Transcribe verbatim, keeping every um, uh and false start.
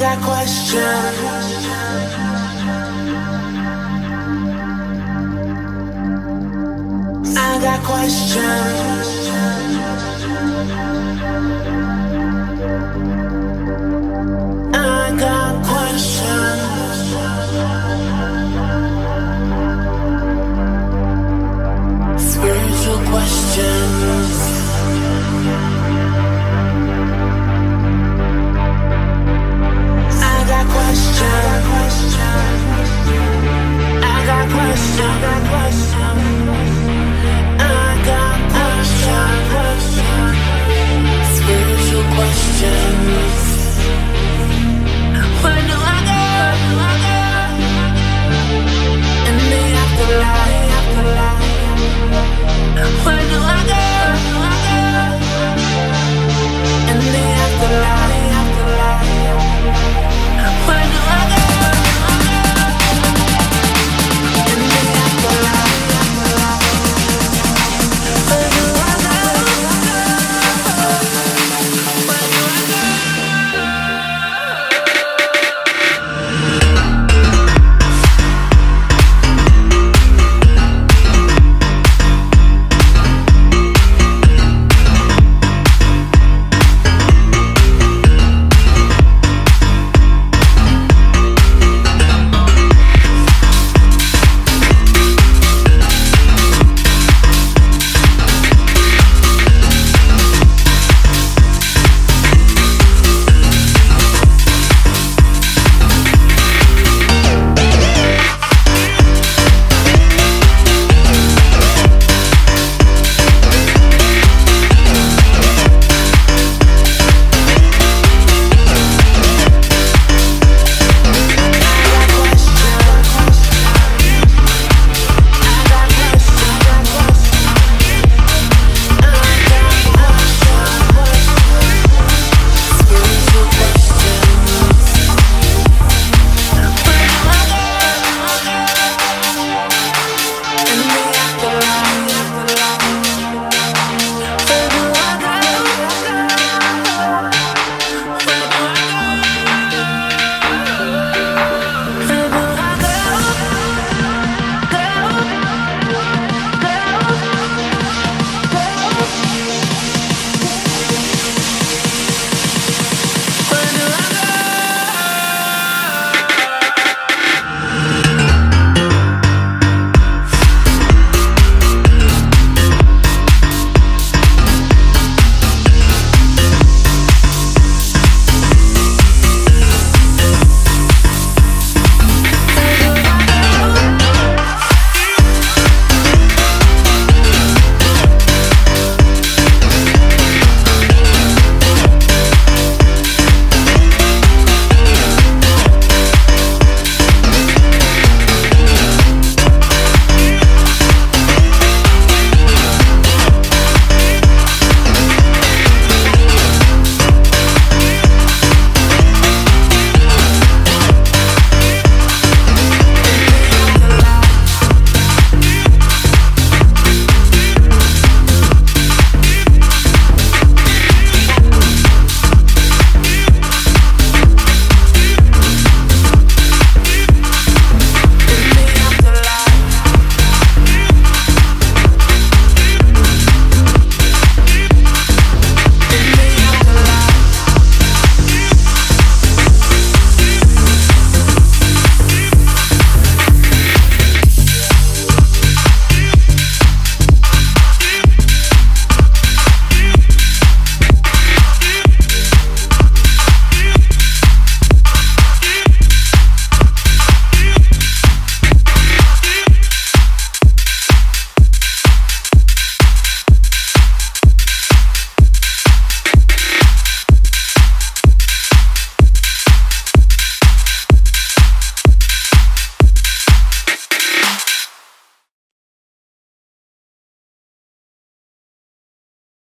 that question. I got questions.